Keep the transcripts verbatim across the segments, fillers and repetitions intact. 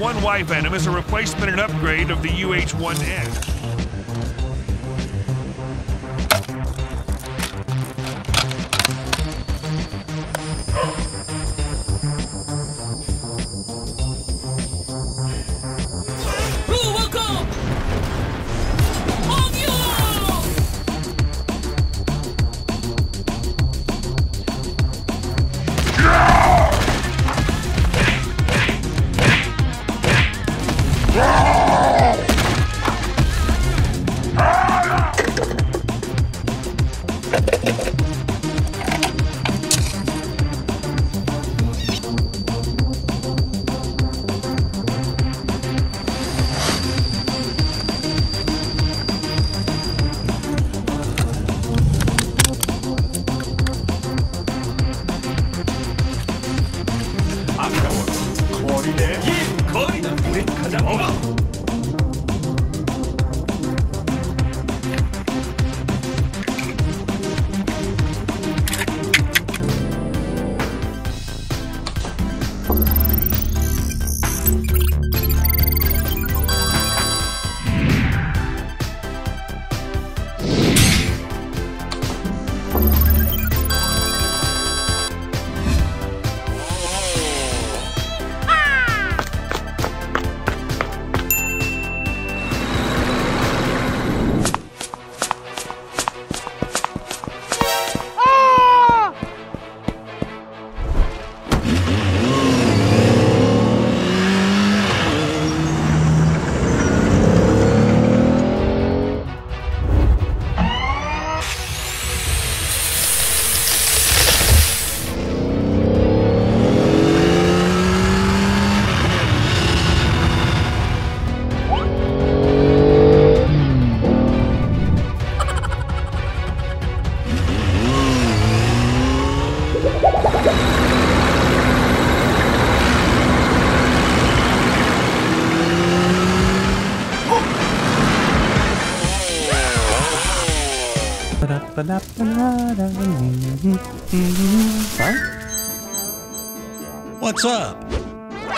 U H one Y Venom is a replacement and upgrade of the U H one N. What's up? Yeah!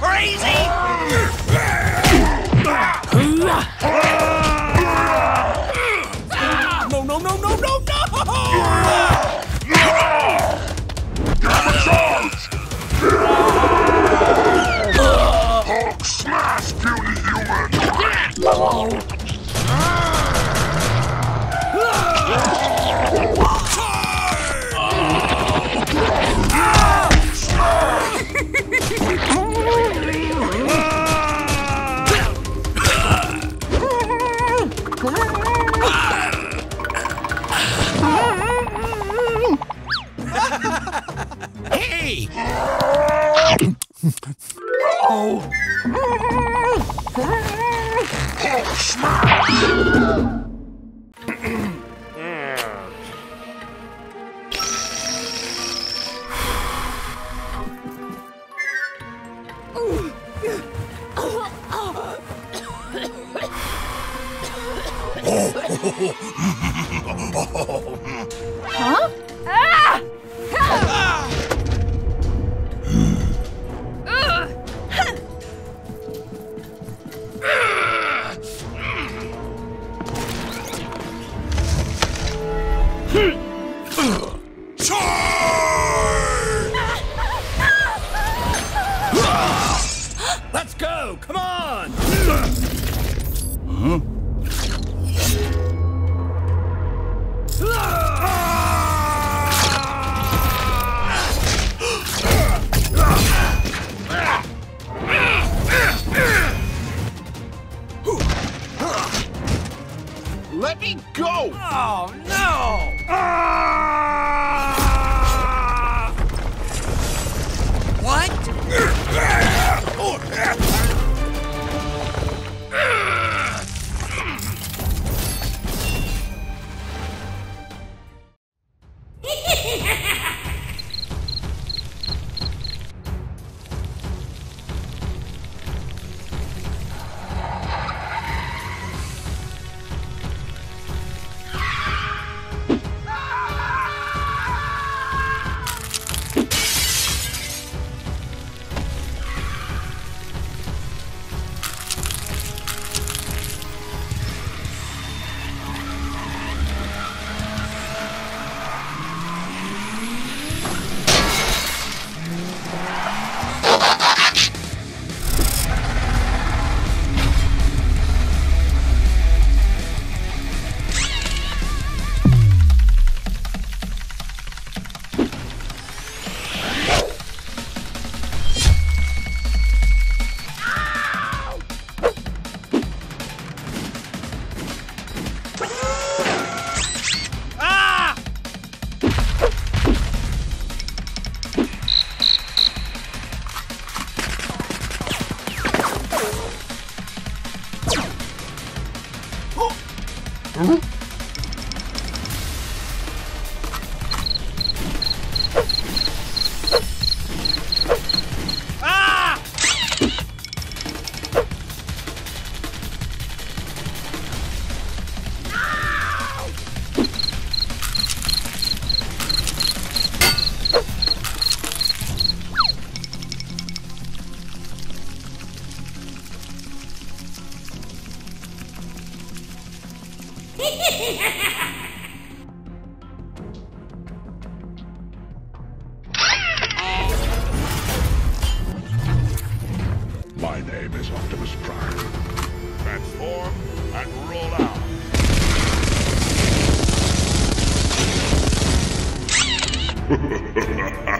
crazy? No, no, no, no, no, no! Hey! Oh! Oh, smash! Huh? Ah! Ah! Let's go! Come on! Huh? Let me go! Oh, no! Ah! What? My name is Optimus Prime. Transform and roll out. Ha ha!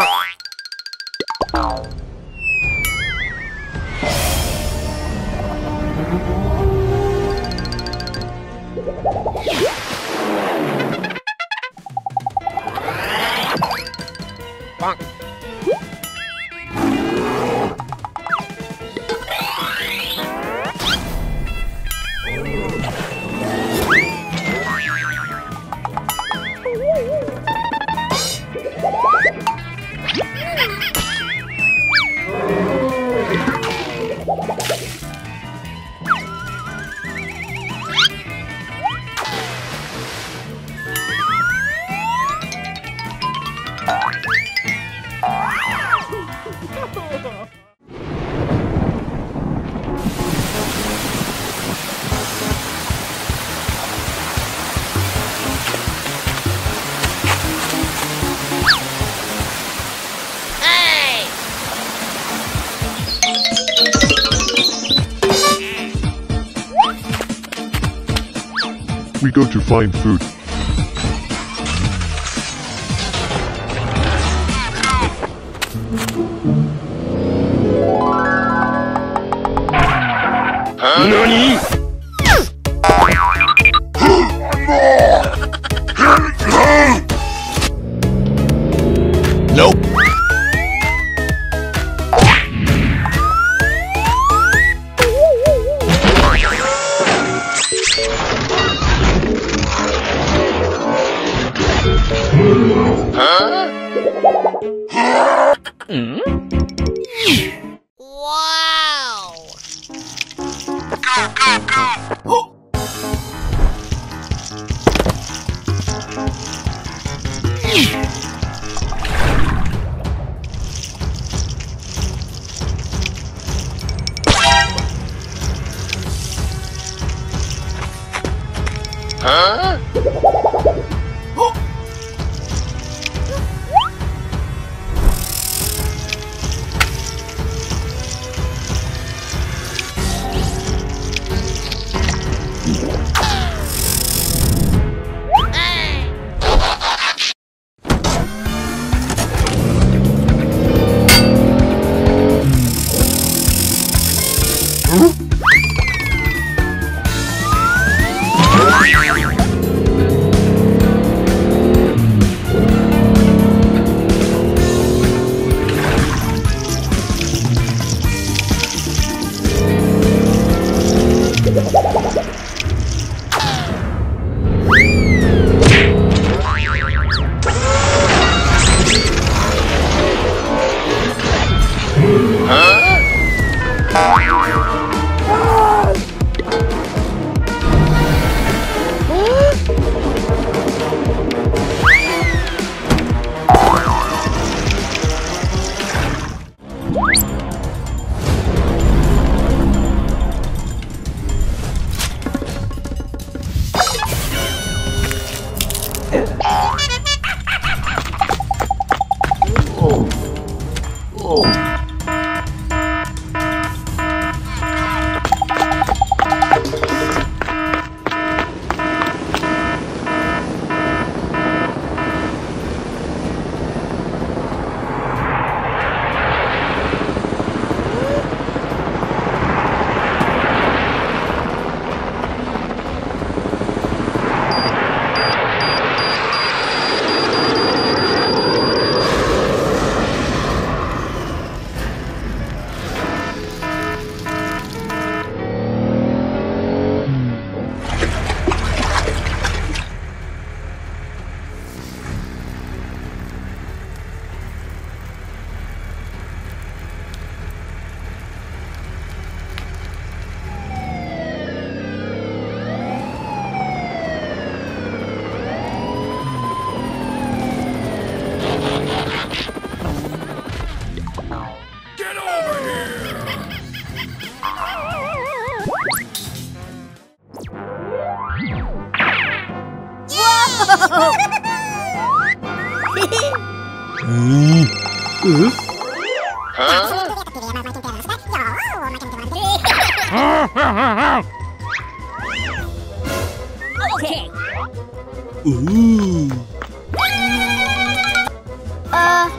fuck? Bonk. We go to find food. Huh? Nani? Huh? Okay. Ooh. Uh.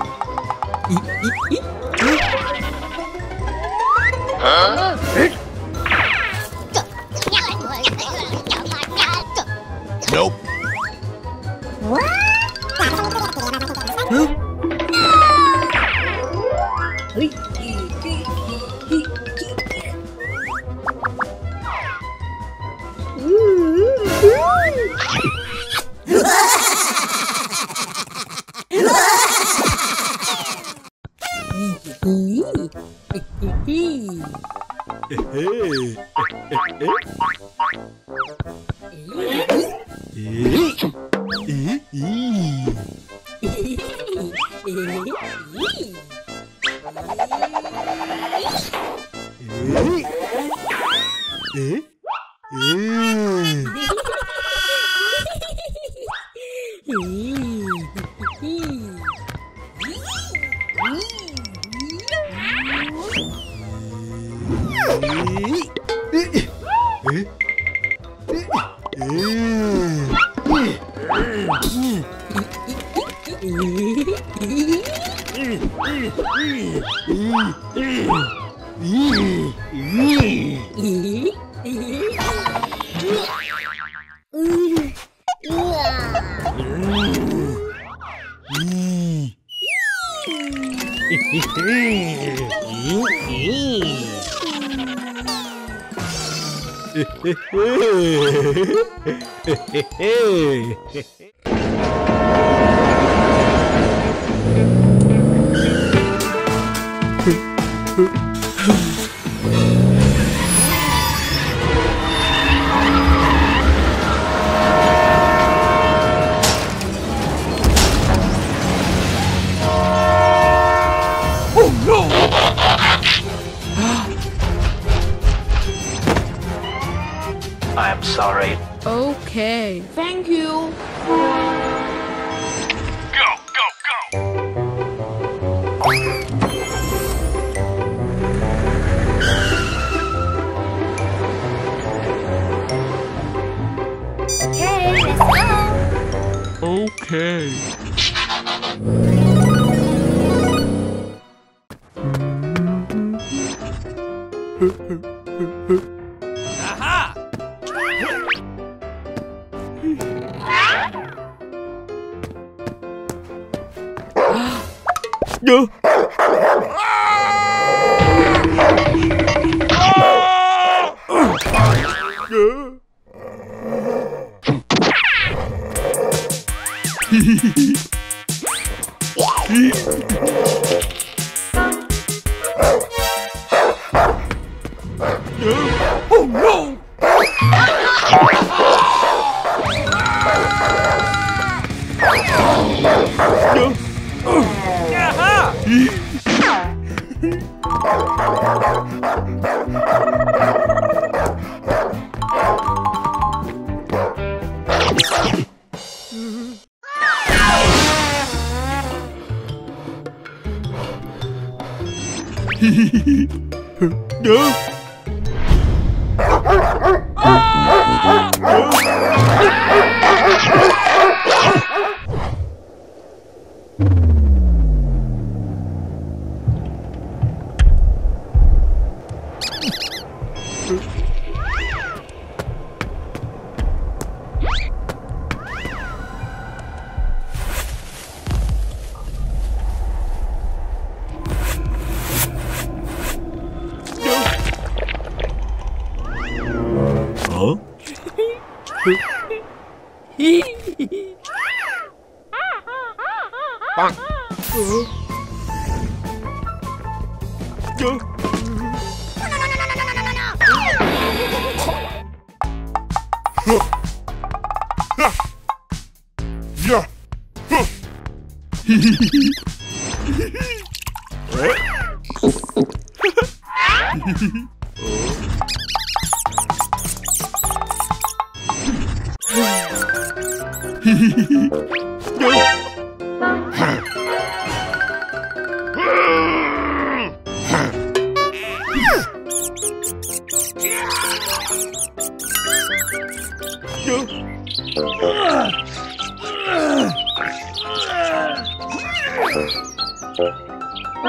Oh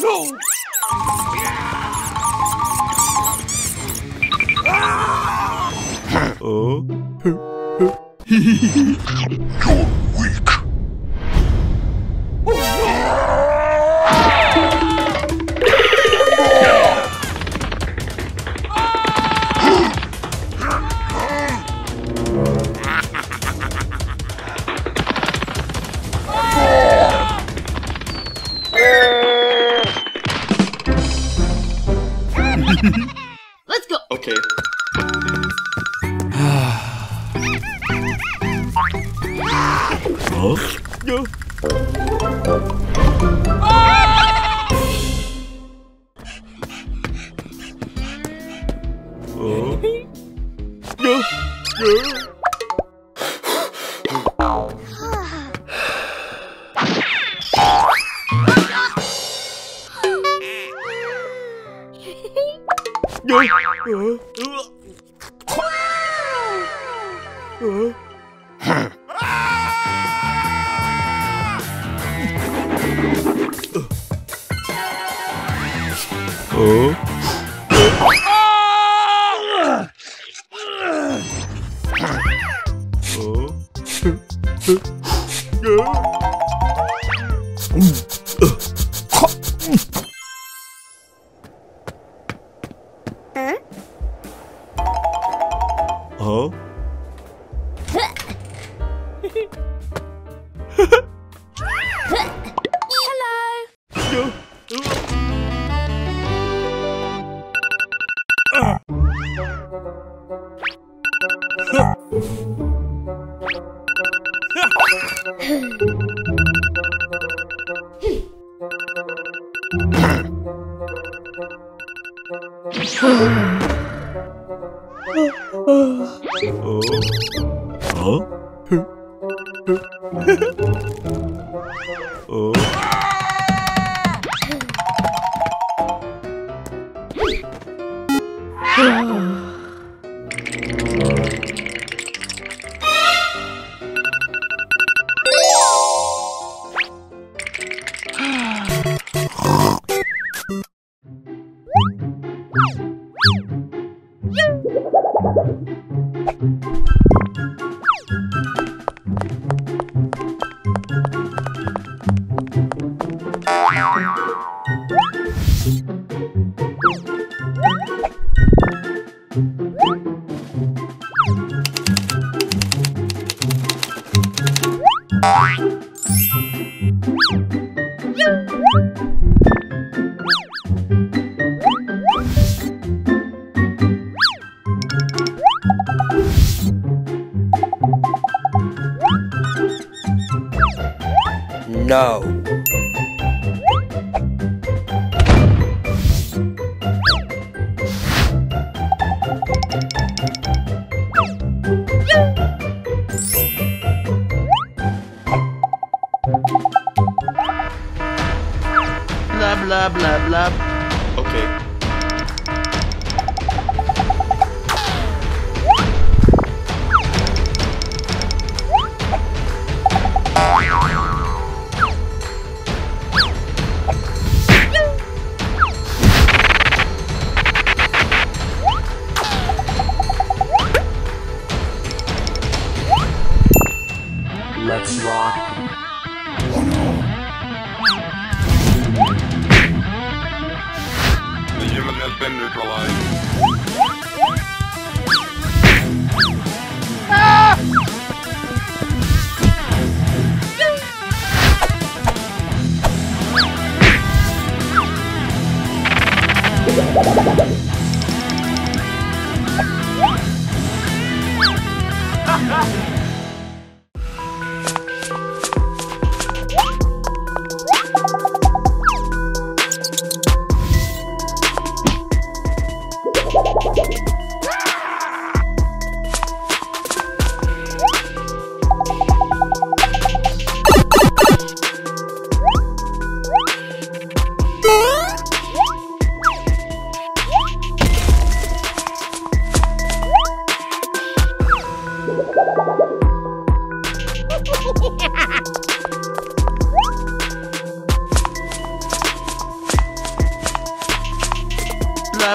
no! Ah! Oh. You're weak. Let's go. Okay. Huh? No. Oh. No. No. No. Uh, uh, uh. Oh. Huh? Hello. No. Uh. Oh. Huh? Oh. No. Blah, blah, blah. Okay. Let's rock. Has been neutralized. Ah!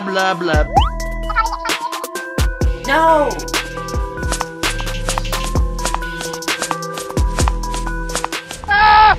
blah blah blah. No! Ah!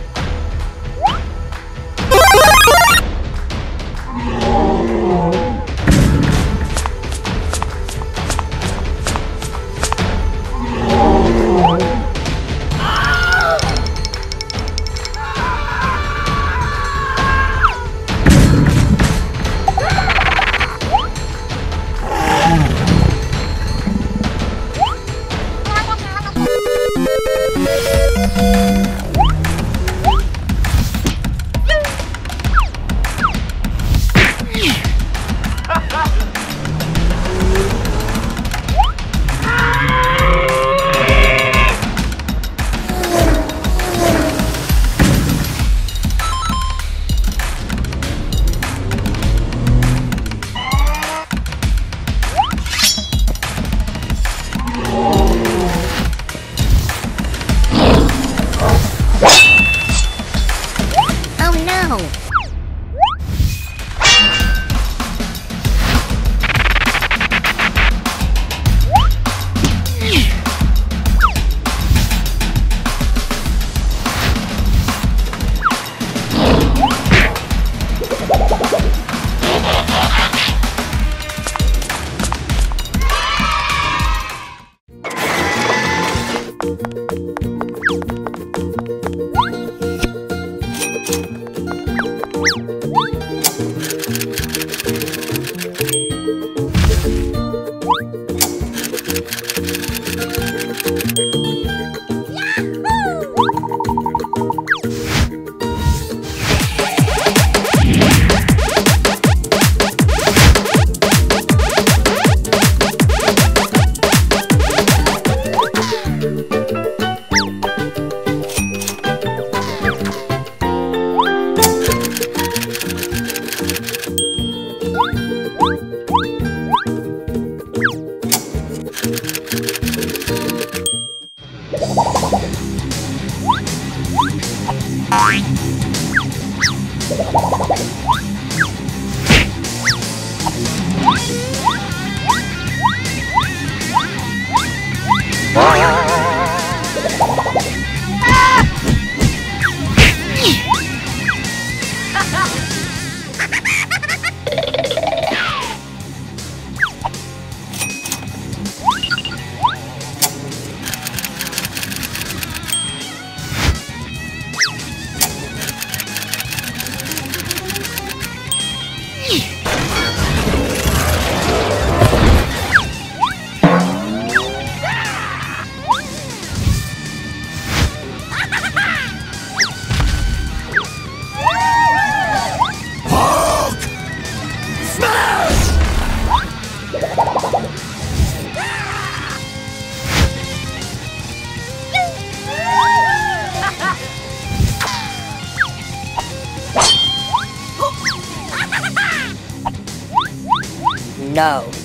No.